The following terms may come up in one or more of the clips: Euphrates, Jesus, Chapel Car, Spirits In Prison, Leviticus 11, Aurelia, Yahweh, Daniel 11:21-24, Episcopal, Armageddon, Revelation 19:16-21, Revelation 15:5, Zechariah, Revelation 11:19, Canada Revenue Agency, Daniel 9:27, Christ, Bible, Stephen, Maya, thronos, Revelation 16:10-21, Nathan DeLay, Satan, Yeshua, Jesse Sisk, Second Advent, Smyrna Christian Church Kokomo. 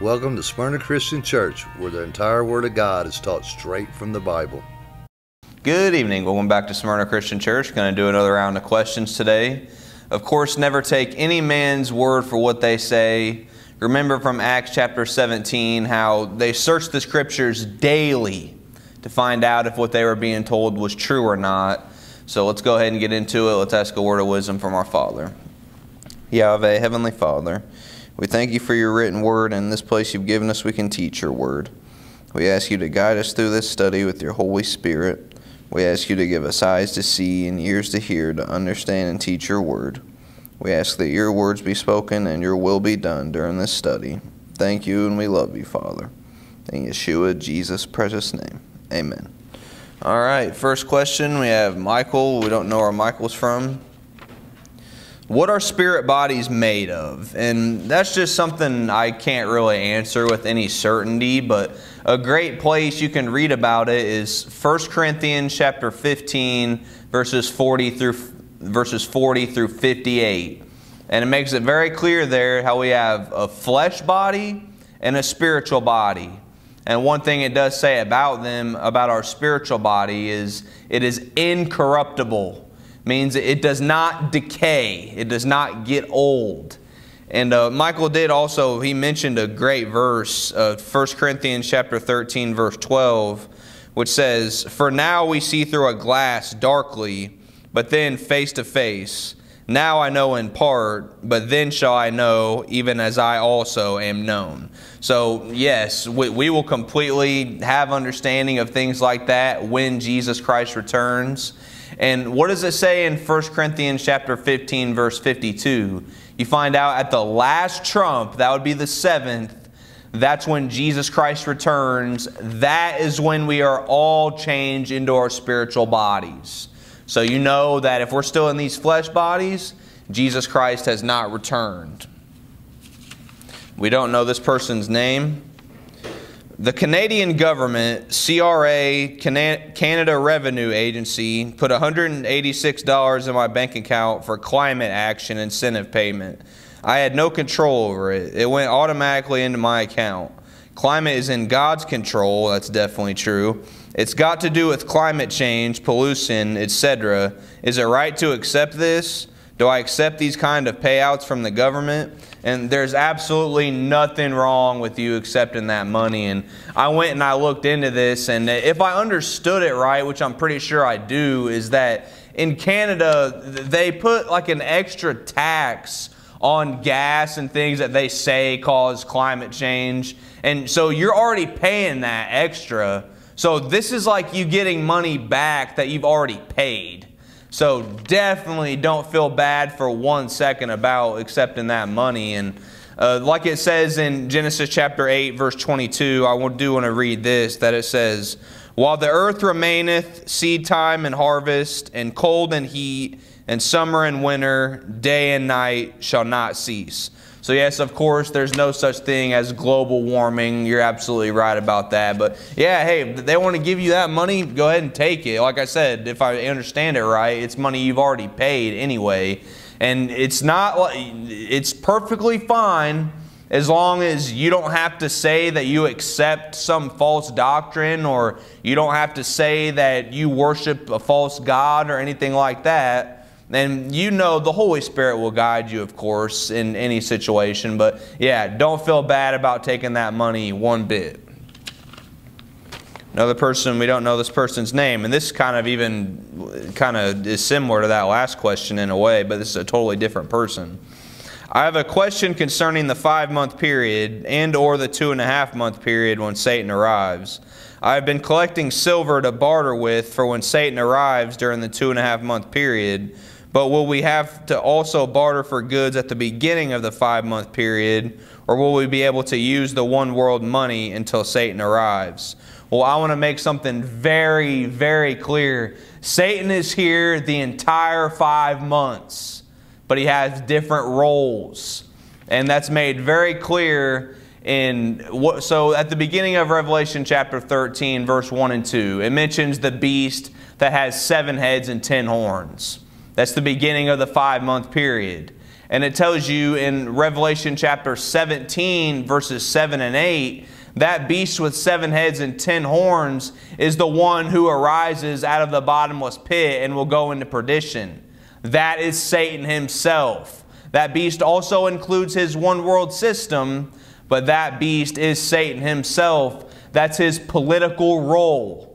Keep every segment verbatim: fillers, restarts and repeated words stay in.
Welcome to Smyrna Christian Church, where the entire Word of God is taught straight from the Bible. Good evening. Welcome back to Smyrna Christian Church. Going to do another round of questions today. Of course, never take any man's word for what they say. Remember from Acts chapter seventeen how they searched the Scriptures daily to find out if what they were being told was true or not. So let's go ahead and get into it. Let's ask a word of wisdom from our Father. Yahweh, Heavenly Father, we thank you for your written word, and in this place you've given us we can teach your word. We ask you to guide us through this study with your Holy Spirit. We ask you to give us eyes to see and ears to hear, to understand and teach your word. We ask that your words be spoken and your will be done during this study. Thank you, and we love you, Father. In Yeshua, Jesus' precious name, amen. All right, first question, we have Michael. We don't know where Michael's from. What are spirit bodies made of? And that's just something I can't really answer with any certainty, but a great place you can read about it is First Corinthians chapter fifteen, verses forty through verses forty through fifty-eight. And it makes it very clear there how we have a flesh body and a spiritual body. And one thing it does say about them, about our spiritual body, is it is incorruptible. Means it does not decay. It does not get old. And uh, Michael did also, he mentioned a great verse, uh, First Corinthians chapter thirteen, verse twelve, which says, "For now we see through a glass darkly, but then face to face. Now I know in part, but then shall I know, even as I also am known." So yes, we, we will completely have understanding of things like that when Jesus Christ returns. And what does it say in First Corinthians chapter fifteen, verse fifty-two? You find out at the last trump, that would be the seventh, that's when Jesus Christ returns. That is when we are all changed into our spiritual bodies. So you know that if we're still in these flesh bodies, Jesus Christ has not returned. We don't know this person's name. The Canadian government, C R A, Canada Revenue Agency, put one hundred eighty-six dollars in my bank account for climate action incentive payment. I had no control over it. It went automatically into my account. Climate is in God's control. That's definitely true. It's got to do with climate change, pollution, et cetera. Is it right to accept this? Do I accept these kind of payouts from the government? And there's absolutely nothing wrong with you accepting that money. And I went and I looked into this, and if I understood it right, which I'm pretty sure I do, is that in Canada, they put like an extra tax on gas and things that they say cause climate change. And so you're already paying that extra. So this is like you getting money back that you've already paid. So definitely don't feel bad for one second about accepting that money. And uh, like it says in Genesis chapter eight, verse twenty-two, I do want to read this, that it says, "While the earth remaineth, seed time and harvest, and cold and heat, and summer and winter, day and night shall not cease." So yes, of course, there's no such thing as global warming. You're absolutely right about that. But yeah, hey, if they want to give you that money, go ahead and take it. Like I said, if I understand it right, it's money you've already paid anyway. And it's not like, it's perfectly fine as long as you don't have to say that you accept some false doctrine, or you don't have to say that you worship a false god or anything like that. And you know the Holy Spirit will guide you, of course, in any situation. But yeah, don't feel bad about taking that money one bit. Another person, we don't know this person's name. And this kind of even kind of is similar to that last question in a way, but this is a totally different person. I have a question concerning the five-month period and or the two-and-a-half-month period when Satan arrives. I have been collecting silver to barter with for when Satan arrives during the two-and-a-half-month period. But will we have to also barter for goods at the beginning of the five-month period, or will we be able to use the one-world money until Satan arrives? Well, I want to make something very, very clear. Satan is here the entire five months, but he has different roles. And that's made very clear in what, so at the beginning of Revelation chapter thirteen, verse one and two, it mentions the beast that has seven heads and ten horns. That's the beginning of the five-month period. And it tells you in Revelation chapter seventeen, verses seven and eight, that beast with seven heads and ten horns is the one who arises out of the bottomless pit and will go into perdition. That is Satan himself. That beast also includes his one world system, but that beast is Satan himself. That's his political role.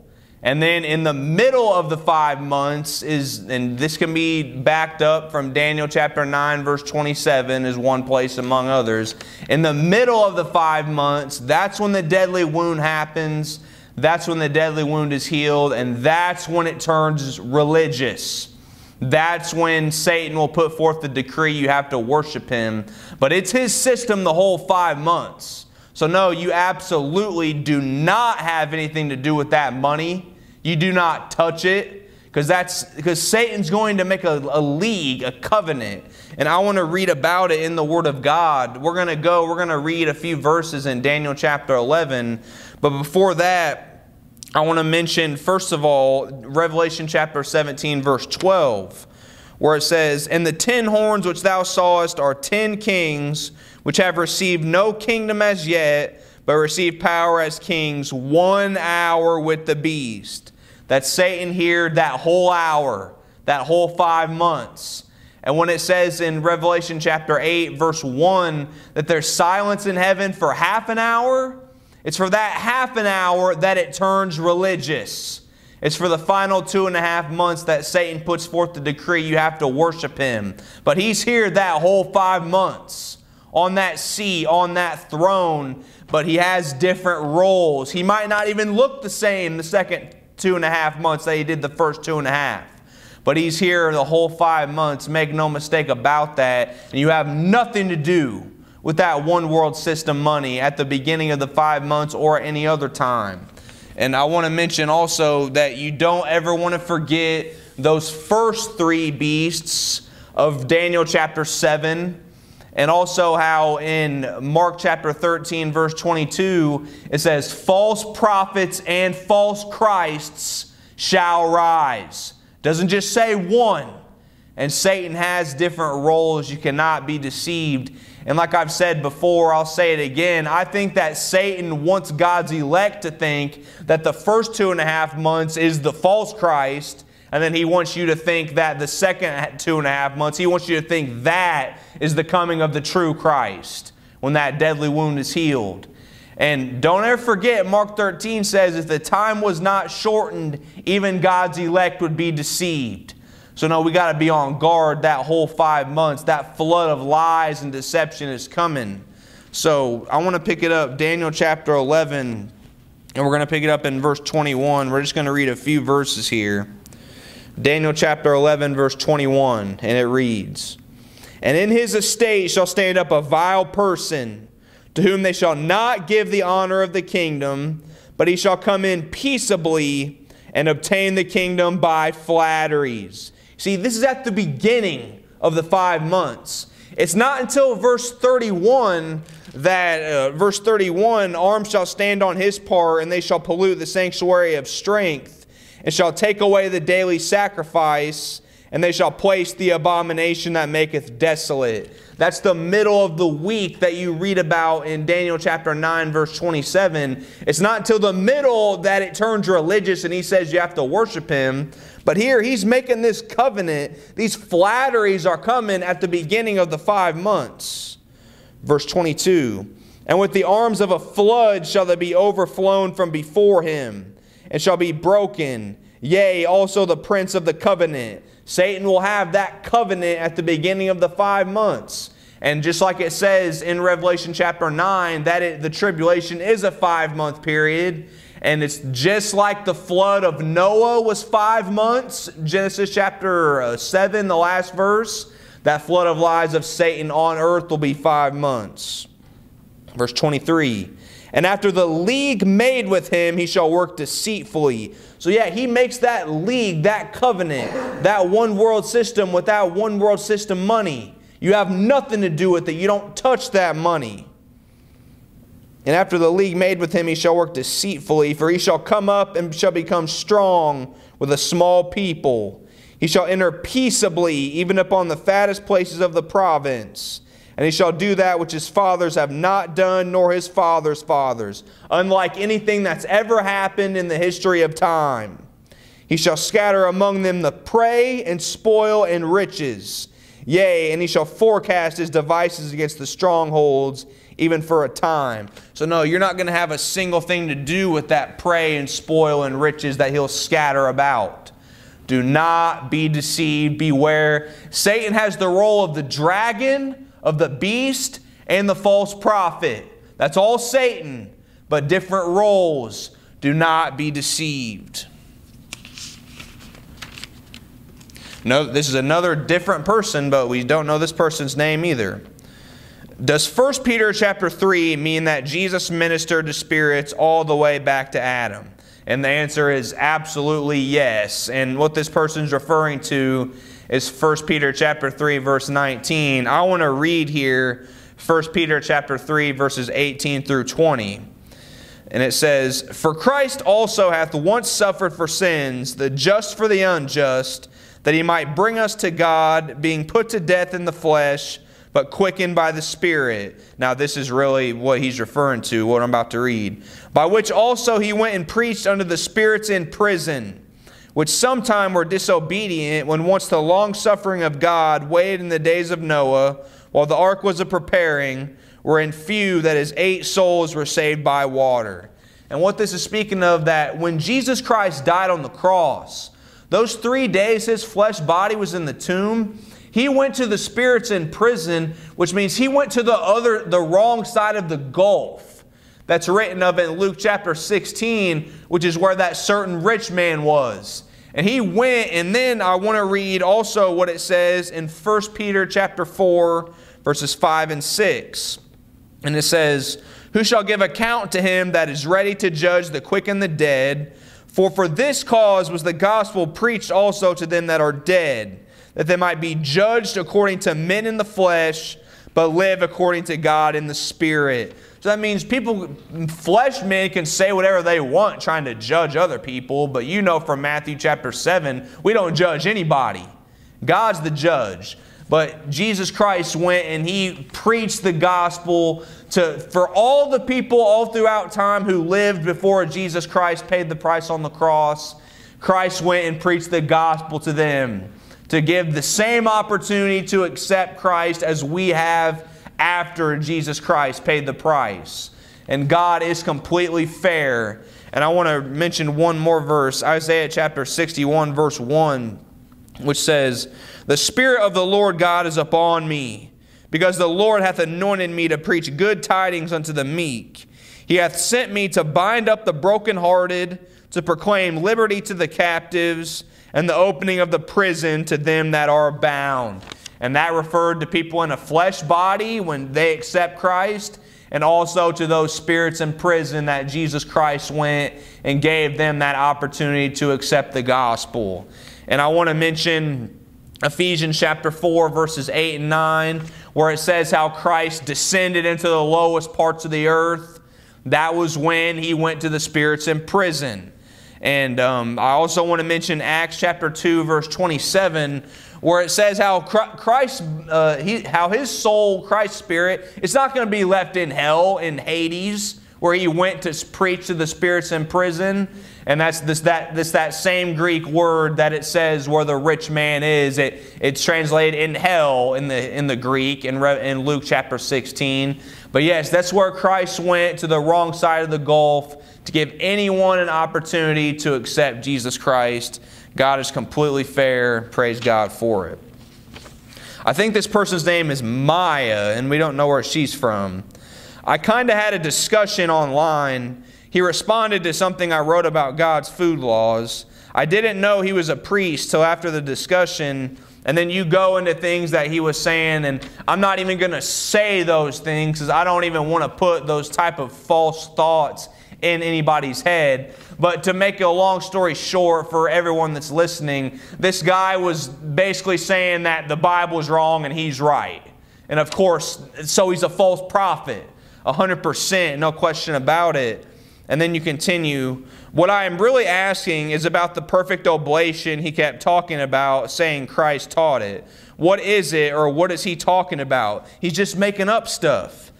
And then in the middle of the five months is, and this can be backed up from Daniel chapter nine, verse twenty-seven is one place among others. In the middle of the five months, that's when the deadly wound happens. That's when the deadly wound is healed. And that's when it turns religious. That's when Satan will put forth the decree you have to worship him. But it's his system the whole five months. So no, you absolutely do not have anything to do with that money. You do not touch it, because that's because Satan's going to make a, a league, a covenant. And I want to read about it in the Word of God. We're going to go, we're going to read a few verses in Daniel chapter eleven. But before that, I want to mention, first of all, Revelation chapter seventeen, verse twelve, where it says, "And the ten horns which thou sawest are ten kings, which have received no kingdom as yet, but receive power as kings one hour with the beast." That's Satan here, that whole hour, that whole five months. And when it says in Revelation chapter eight, verse one, that there's silence in heaven for half an hour, it's for that half an hour that it turns religious. It's for the final two and a half months that Satan puts forth the decree you have to worship him. But he's here that whole five months, on that sea, on that throne, but he has different roles. He might not even look the same the second two and a half months that he did the first two and a half. But he's here the whole five months. Make no mistake about that. And you have nothing to do with that one world system money at the beginning of the five months or any other time. And I want to mention also that you don't ever want to forget those first three beasts of Daniel chapter seven. And also how in Mark chapter thirteen, verse twenty-two, it says, "False prophets and false Christs shall rise." Doesn't just say one. And Satan has different roles. You cannot be deceived. And like I've said before, I'll say it again, I think that Satan wants God's elect to think that the first two and a half months is the false Christ, and then he wants you to think that the second two and a half months, he wants you to think that is the coming of the true Christ, when that deadly wound is healed. And don't ever forget, Mark thirteen says, if the time was not shortened, even God's elect would be deceived. So no, we got to be on guard that whole five months. That flood of lies and deception is coming. So I want to pick it up, Daniel chapter eleven, and we're going to pick it up in verse twenty-one. We're just going to read a few verses here. Daniel chapter eleven, verse twenty-one, and it reads, "And in his estate shall stand up a vile person, to whom they shall not give the honor of the kingdom, but he shall come in peaceably and obtain the kingdom by flatteries." See, this is at the beginning of the five months. It's not until verse thirty-one that, uh, verse thirty-one, "Arms shall stand on his part, and they shall pollute the sanctuary of strength, and shall take away the daily sacrifice, and they shall place the abomination that maketh desolate." That's the middle of the week that you read about in Daniel chapter nine, verse twenty-seven. It's not until the middle that it turns religious and he says you have to worship him. But here he's making this covenant. These flatteries are coming at the beginning of the five months. Verse twenty-two, "And with the arms of a flood shall they be overflown from before him, and shall be broken. Yea, also the prince of the covenant." Satan will have that covenant at the beginning of the five months. And just like it says in Revelation chapter nine, that it, the tribulation is a five-month period. And it's just like the flood of Noah was five months. Genesis chapter seven, the last verse. That flood of lies of Satan on earth will be five months. Verse twenty-three, "And after the league made with him, he shall work deceitfully." So yeah, he makes that league, that covenant, that one world system with that one world system money. You have nothing to do with it. You don't touch that money. "And after the league made with him, he shall work deceitfully, for he shall come up and shall become strong with a small people. He shall enter peaceably, even upon the fattest places of the province. And he shall do that which his fathers have not done, nor his fathers' fathers, unlike anything that's ever happened in the history of time. He shall scatter among them the prey and spoil and riches. Yea, and he shall forecast his devices against the strongholds, even for a time. So no, you're not going to have a single thing to do with that prey and spoil and riches that he'll scatter about. Do not be deceived. Beware. Satan has the role of the dragon, of the beast, and the false prophet. That's all Satan, but different roles. Do not be deceived. No, this is another different person, but we don't know this person's name either. Does First Peter chapter three mean that Jesus ministered to spirits all the way back to Adam? And the answer is absolutely yes. And what this person's referring to is First Peter chapter three, verse nineteen. I want to read here First Peter chapter three, verses eighteen through twenty. And it says, "For Christ also hath once suffered for sins, the just for the unjust, that he might bring us to God, being put to death in the flesh, but quickened by the Spirit." Now this is really what he's referring to, what I'm about to read. "By which also he went and preached unto the spirits in prison, which sometime were disobedient, when once the long-suffering of God waited in the days of Noah, while the ark was a-preparing, wherein few, that is, eight souls, were saved by water." And what this is speaking of, that when Jesus Christ died on the cross, those three days his flesh body was in the tomb, he went to the spirits in prison, which means he went to the other, the wrong side of the gulf that's written of in Luke chapter sixteen, which is where that certain rich man was. And he went, and then I want to read also what it says in First Peter chapter four, verses five and six. And it says, "Who shall give account to him that is ready to judge the quick and the dead? For for this cause was the gospel preached also to them that are dead, that they might be judged according to men in the flesh, but live according to God in the Spirit." So that means people, flesh men, can say whatever they want trying to judge other people, but you know from Matthew chapter seven, we don't judge anybody. God's the judge. But Jesus Christ went and he preached the gospel to, for all the people all throughout time who lived before Jesus Christ paid the price on the cross. Christ went and preached the gospel to them, to give the same opportunity to accept Christ as we have after Jesus Christ paid the price. And God is completely fair. And I want to mention one more verse, Isaiah chapter sixty-one, verse one, which says, "The Spirit of the Lord God is upon me, because the Lord hath anointed me to preach good tidings unto the meek. He hath sent me to bind up the brokenhearted, to proclaim liberty to the captives, and the opening of the prison to them that are bound." And that referred to people in a flesh body when they accept Christ, and also to those spirits in prison that Jesus Christ went and gave them that opportunity to accept the gospel. And I want to mention Ephesians chapter four, verses eight and nine, where it says how Christ descended into the lowest parts of the earth. That was when he went to the spirits in prison. And um, I also want to mention Acts chapter two, verse twenty-seven, where it says how Christ, uh, he, how his soul, Christ's spirit, it's not going to be left in hell, in Hades, where he went to preach to the spirits in prison. And that's this, that, this, that same Greek word that it says where the rich man is. It, it's translated in hell in the, in the Greek in, Re, in Luke chapter sixteen. But yes, that's where Christ went, to the wrong side of the gulf, to give anyone an opportunity to accept Jesus Christ. God is completely fair. Praise God for it. I think this person's name is Maya, and we don't know where she's from. I kind of had a discussion online. He responded to something I wrote about God's food laws. I didn't know he was a priest till after the discussion, and then you go into things that he was saying, and I'm not even going to say those things because I don't even want to put those type of false thoughts in anybody's head. But to make a long story short for everyone that's listening, this guy was basically saying that the Bible's wrong and he's right. And of course, so he's a false prophet, one hundred percent, no question about it. And then you continue. What I am really asking is about the perfect oblation he kept talking about, saying Christ taught it. What is it, or what is he talking about? He's just making up stuff.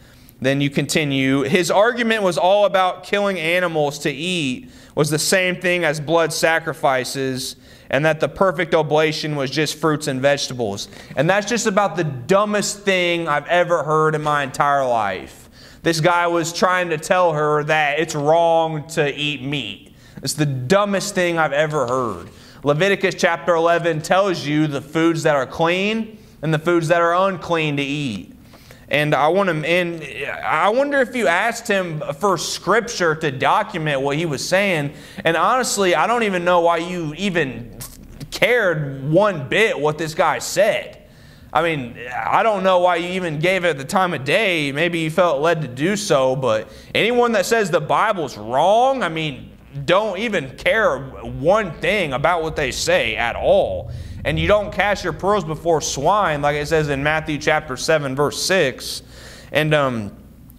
Then you continue. His argument was all about killing animals to eat was the same thing as blood sacrifices, and that the perfect oblation was just fruits and vegetables. And that's just about the dumbest thing I've ever heard in my entire life. This guy was trying to tell her that it's wrong to eat meat. It's the dumbest thing I've ever heard. Leviticus chapter eleven tells you the foods that are clean and the foods that are unclean to eat. And I want him, and I wonder if you asked him for scripture to document what he was saying. And honestly, I don't even know why you even cared one bit what this guy said. I mean, I don't know why you even gave it the time of day. Maybe you felt led to do so, but anyone that says the Bible's wrong, I mean, don't even care one thing about what they say at all. And you don't cast your pearls before swine, like it says in Matthew chapter seven, verse six. And um,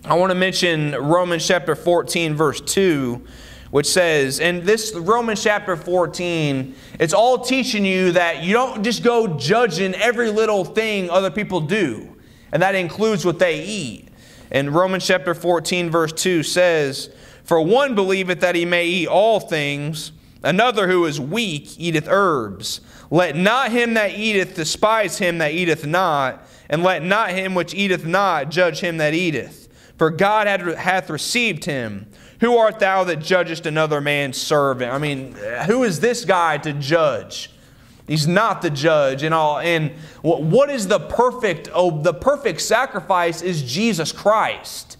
I want to mention Romans chapter fourteen, verse two, which says, and this Romans chapter fourteen, it's all teaching you that you don't just go judging every little thing other people do. And that includes what they eat. And Romans chapter fourteen, verse two says, for one believeth that he may eat all things, another who is weak eateth herbs. Let not him that eateth despise him that eateth not, and let not him which eateth not judge him that eateth. For God hath received him. Who art thou that judgest another man's servant? I mean, who is this guy to judge? He's not the judge and all. And what is the perfect? Oh, the perfect sacrifice is Jesus Christ.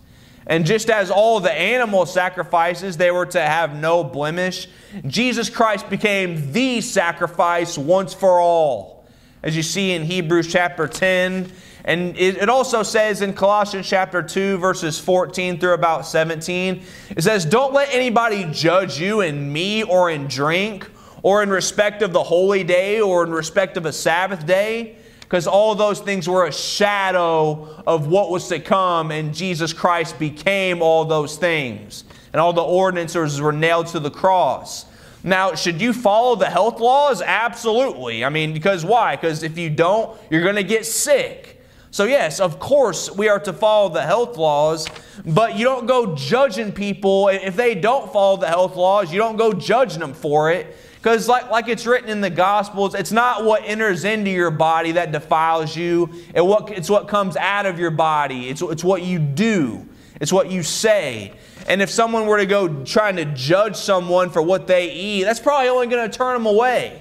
And just as all the animal sacrifices, they were to have no blemish, Jesus Christ became the sacrifice once for all, as you see in Hebrews chapter ten. And it also says in Colossians chapter two, verses fourteen through about seventeen, it says, don't let anybody judge you in meat or in drink or in respect of the holy day or in respect of a Sabbath day, because all those things were a shadow of what was to come, and Jesus Christ became all those things. And all the ordinances were nailed to the cross. Now, should you follow the health laws? Absolutely. I mean, because why? Because if you don't, you're going to get sick. So yes, of course, we are to follow the health laws, but you don't go judging people. If they don't follow the health laws, you don't go judging them for it. Because like, like it's written in the Gospels, it's not what enters into your body that defiles you. It what, it's what comes out of your body. It's, it's what you do. It's what you say. And if someone were to go trying to judge someone for what they eat, that's probably only going to turn them away.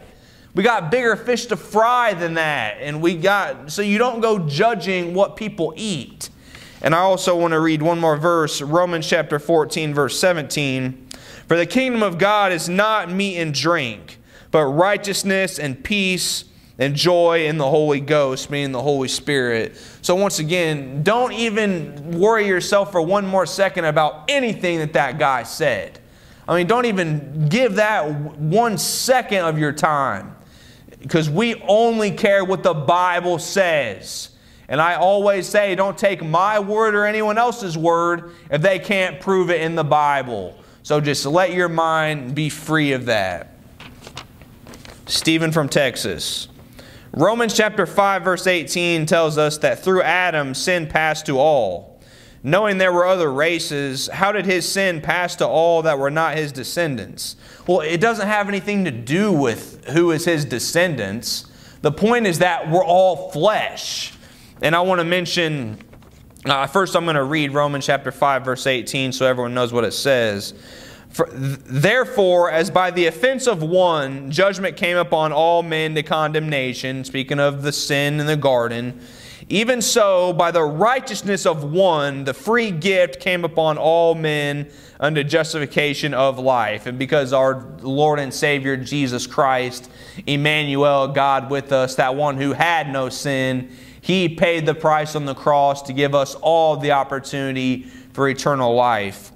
We got bigger fish to fry than that. And we got, so you don't go judging what people eat. And I also want to read one more verse, Romans chapter fourteen, verse seventeen. For the kingdom of God is not meat and drink, but righteousness and peace and joy in the Holy Ghost, meaning the Holy Spirit. So once again, don't even worry yourself for one more second about anything that that guy said. I mean, don't even give that one second of your time. Because we only care what the Bible says. And I always say, don't take my word or anyone else's word if they can't prove it in the Bible. So just let your mind be free of that. Stephen from Texas. Romans chapter five verse eighteen tells us that through Adam sin passed to all. Knowing there were other races, how did his sin pass to all that were not his descendants? Well, it doesn't have anything to do with who is his descendants. The point is that we're all flesh. And I want to mention, uh, first I'm going to read Romans chapter five, verse eighteen, so everyone knows what it says. For, therefore, as by the offense of one, judgment came upon all men to condemnation, speaking of the sin in the garden, even so, by the righteousness of one, the free gift came upon all men unto justification of life. And because our Lord and Savior, Jesus Christ, Emmanuel, God with us, that one who had no sin, he paid the price on the cross to give us all the opportunity for eternal life.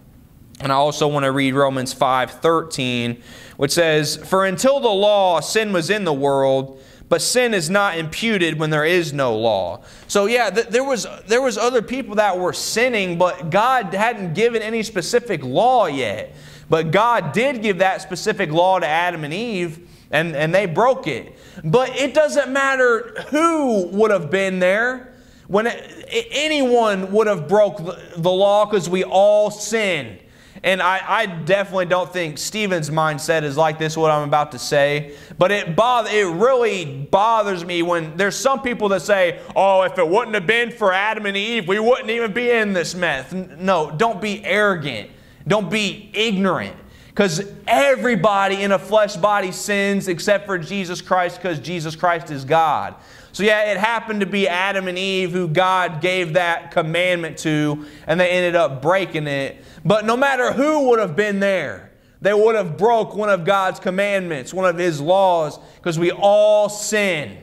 And I also want to read Romans five thirteen, which says, for until the law, sin was in the world, But sin is not imputed when there is no law. So yeah, th there was there was other people that were sinning, but God hadn't given any specific law yet. But God did give that specific law to Adam and Eve, and, and they broke it. But it doesn't matter who would have been there. When it, anyone would have broke the, the law, because we all sin. And I, I definitely don't think Stephen's mindset is like this, what I'm about to say. But it bother, it really bothers me when there's some people that say, oh, if it wouldn't have been for Adam and Eve, we wouldn't even be in this mess. No, don't be arrogant. Don't be ignorant. Because everybody in a flesh body sins except for Jesus Christ, because Jesus Christ is God. So yeah, it happened to be Adam and Eve who God gave that commandment to, and they ended up breaking it. But no matter who would have been there, they would have broke one of God's commandments, one of His laws, because we all sin.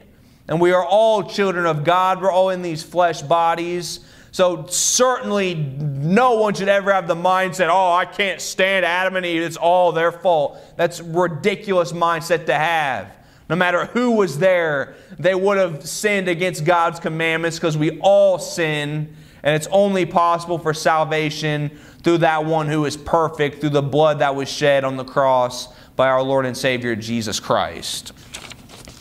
And we are all children of God. We're all in these flesh bodies. So certainly no one should ever have the mindset, oh, I can't stand Adam and Eve, it's all their fault. That's a ridiculous mindset to have. No matter who was there, they would have sinned against God's commandments, because we all sin, and it's only possible for salvation through that one who is perfect, through the blood that was shed on the cross by our Lord and Savior Jesus Christ.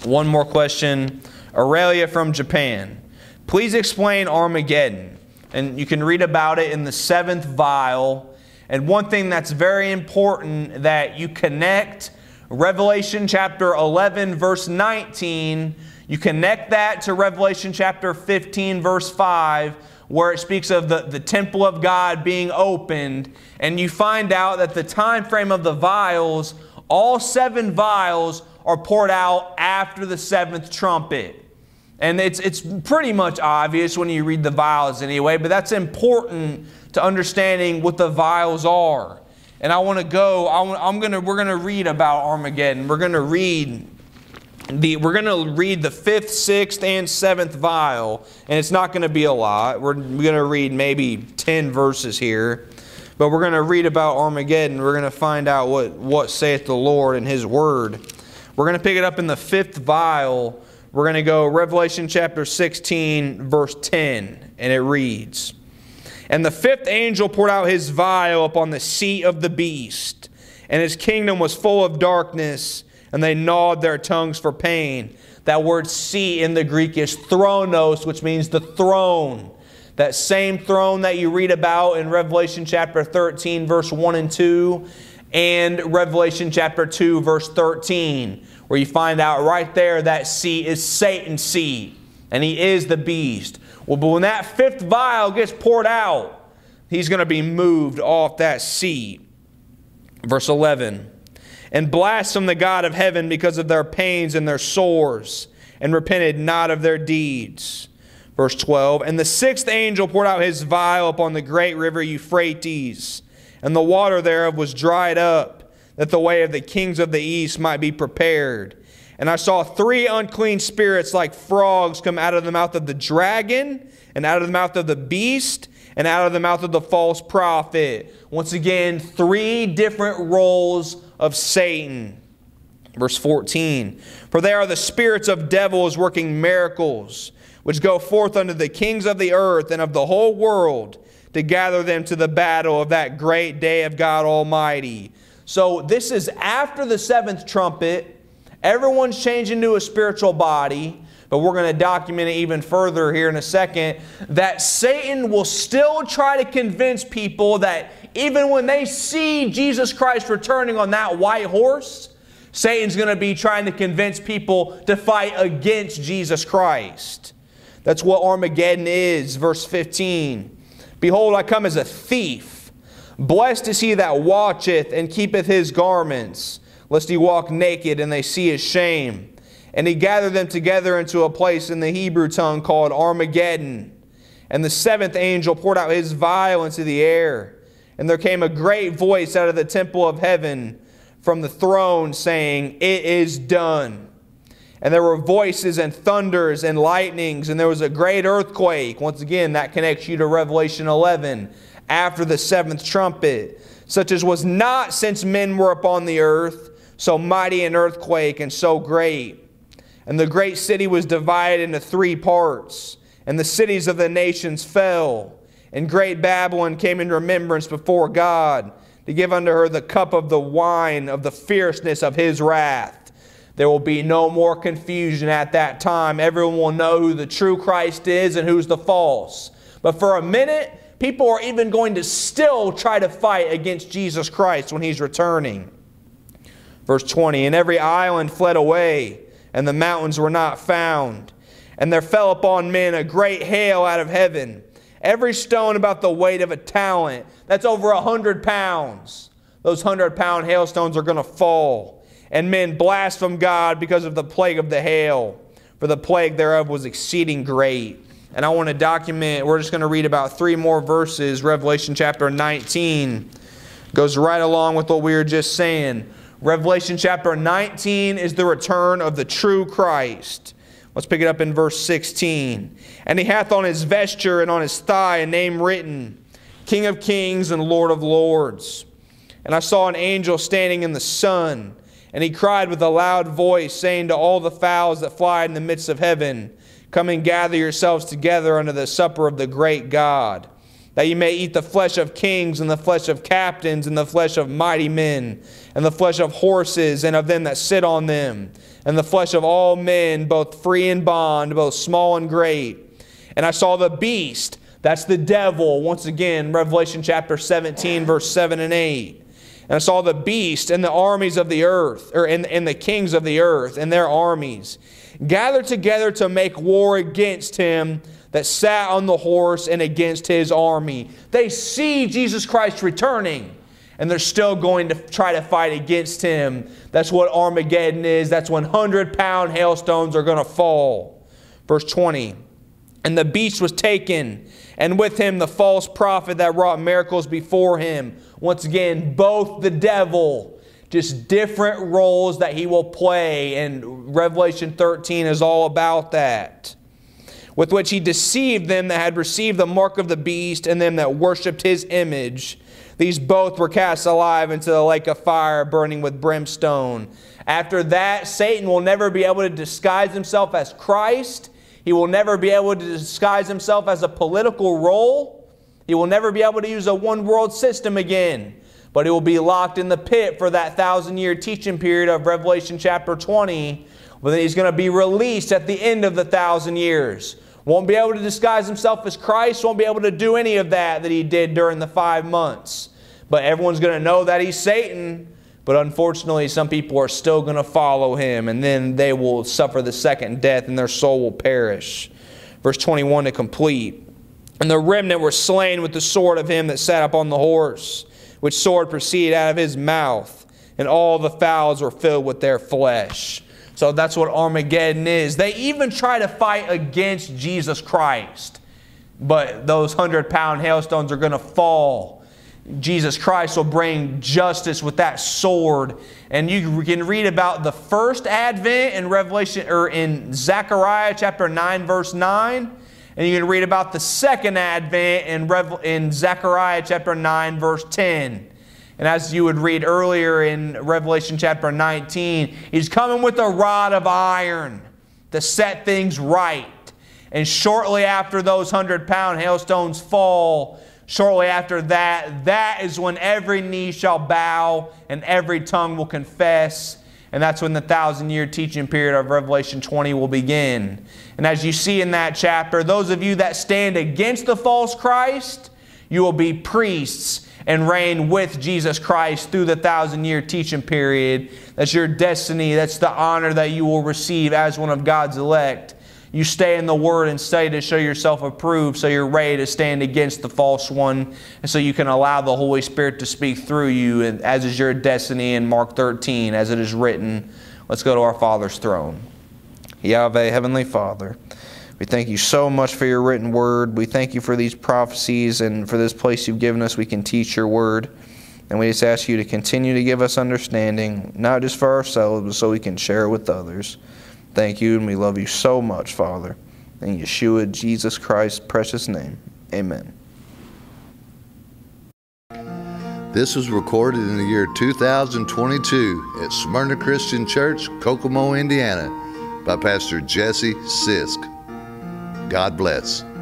One more question. Aurelia from Japan. Please explain Armageddon. And you can read about it in the seventh vial. And one thing that's very important, that you connect Revelation chapter eleven, verse nineteen, you connect that to Revelation chapter fifteen, verse five, where it speaks of the, the temple of God being opened. And you find out that the time frame of the vials, all seven vials are poured out after the seventh trumpet. And it's, it's pretty much obvious when you read the vials anyway, but that's important to understanding what the vials are. And I want to go, I'm gonna, we're going to read about Armageddon. We're going to read the, we're going to read the fifth, sixth, and seventh vial. And it's not going to be a lot. We're going to read maybe ten verses here. But we're going to read about Armageddon. We're going to find out what, what saith the Lord in His word. We're going to pick it up in the fifth vial. We're going to go Revelation chapter sixteen, verse ten, and it reads, "And the fifth angel poured out his vial upon the seat of the beast, and his kingdom was full of darkness, and they gnawed their tongues for pain." That word seat in the Greek is thronos, which means the throne. That same throne that you read about in Revelation chapter thirteen, verse one and two, and Revelation chapter two, verse thirteen, where you find out right there that seat is Satan's seat, and he is the beast. Well, but when that fifth vial gets poured out, he's going to be moved off that seat. Verse eleven, "And blasphemed the God of heaven because of their pains and their sores, and repented not of their deeds." Verse twelve, "And the sixth angel poured out his vial upon the great river Euphrates, and the water thereof was dried up, that the way of the kings of the east might be prepared. And I saw three unclean spirits like frogs come out of the mouth of the dragon, and out of the mouth of the beast, and out of the mouth of the false prophet." Once again, three different roles of Satan. Verse fourteen, "For they are the spirits of devils working miracles, which go forth unto the kings of the earth and of the whole world, to gather them to the battle of that great day of God Almighty." So this is after the seventh trumpet. Everyone's changing to a spiritual body, but we're going to document it even further here in a second, that Satan will still try to convince people that even when they see Jesus Christ returning on that white horse, Satan's going to be trying to convince people to fight against Jesus Christ. That's what Armageddon is. Verse fifteen, "Behold, I come as a thief. Blessed is he that watcheth and keepeth his garments, lest he walk naked and they see his shame. And he gathered them together into a place in the Hebrew tongue called Armageddon. And the seventh angel poured out his vial into the air. And there came a great voice out of the temple of heaven from the throne, saying, It is done. And there were voices and thunders and lightnings, and there was a great earthquake." Once again, that connects you to Revelation eleven. "After the seventh trumpet, such as was not since men were upon the earth, so mighty an earthquake and so great. And the great city was divided into three parts, and the cities of the nations fell. And great Babylon came in remembrance before God, to give unto her the cup of the wine of the fierceness of His wrath. There will be no more confusion at that time. Everyone will know who the true Christ is and who's the false. But for a minute, people are even going to still try to fight against Jesus Christ when He's returning. Verse twenty, and every island fled away, and the mountains were not found. And there fell upon men a great hail out of heaven, every stone about the weight of a talent. That's over a hundred pounds. Those hundred pound hailstones are going to fall. And men blasphemed God because of the plague of the hail, for the plague thereof was exceeding great. And I want to document, we're just going to read about three more verses. Revelation chapter nineteen goes right along with what we were just saying. Revelation chapter nineteen is the return of the true Christ. Let's pick it up in verse sixteen. And He hath on His vesture and on His thigh a name written, King of Kings and Lord of Lords. And I saw an angel standing in the sun, and he cried with a loud voice, saying to all the fowls that fly in the midst of heaven, Come and gather yourselves together unto the supper of the great God, that you may eat the flesh of kings, and the flesh of captains, and the flesh of mighty men, and the flesh of horses, and of them that sit on them, and the flesh of all men, both free and bond, both small and great. And I saw the beast, that's the devil, once again, Revelation chapter seventeen, verse seven and eight. And I saw the beast and the armies of the earth, or and, and the kings of the earth and their armies, gathered together to make war against Him that sat on the horse and against His army. They see Jesus Christ returning, and they're still going to try to fight against Him. That's what Armageddon is. That's when hundred-pound hailstones are going to fall. Verse twenty, and the beast was taken, and with him the false prophet that wrought miracles before him. Once again, both the devil, just different roles that he will play. And Revelation thirteen is all about that. With which he deceived them that had received the mark of the beast and them that worshipped his image. These both were cast alive into the lake of fire, burning with brimstone. After that, Satan will never be able to disguise himself as Christ. He will never be able to disguise himself as a political role. He will never be able to use a one-world system again. But he will be locked in the pit for that thousand-year teaching period of Revelation chapter twenty. But then he's going to be released at the end of the thousand years. Won't be able to disguise himself as Christ. Won't be able to do any of that that he did during the five months. But everyone's going to know that he's Satan. But unfortunately, some people are still going to follow him. And then they will suffer the second death and their soul will perish. Verse twenty-one to complete. And the remnant were slain with the sword of him that sat upon the horse, which sword proceeded out of his mouth. And all the fowls were filled with their flesh. So that's what Armageddon is. They even try to fight against Jesus Christ. But those hundred-pound hailstones are going to fall. Jesus Christ will bring justice with that sword. And you can read about the first advent in Revelation or in Zechariah chapter nine, verse nine. And you can read about the second advent in, Revel in Zechariah chapter nine, verse ten. And as you would read earlier in Revelation chapter nineteen, he's coming with a rod of iron to set things right. And shortly after those hundred-pound hailstones fall, shortly after that, that is when every knee shall bow and every tongue will confess. And that's when the thousand-year teaching period of Revelation twenty will begin. And as you see in that chapter, those of you that stand against the false Christ, you will be priests and reign with Jesus Christ through the thousand-year teaching period. That's your destiny. That's the honor that you will receive as one of God's elect. You stay in the Word and study to show yourself approved so you're ready to stand against the false one and so you can allow the Holy Spirit to speak through you as is your destiny in Mark thirteen as it is written. Let's go to our Father's throne. Yahweh, Heavenly Father, we thank you so much for your written word. We thank you for these prophecies and for this place you've given us we can teach your word. And we just ask you to continue to give us understanding, not just for ourselves, but so we can share it with others. Thank you, and we love you so much, Father. In Yeshua, Jesus Christ's precious name, amen. This was recorded in the year two thousand twenty-two at Smyrna Christian Church, Kokomo, Indiana. by Pastor Jesse Sisk. God bless.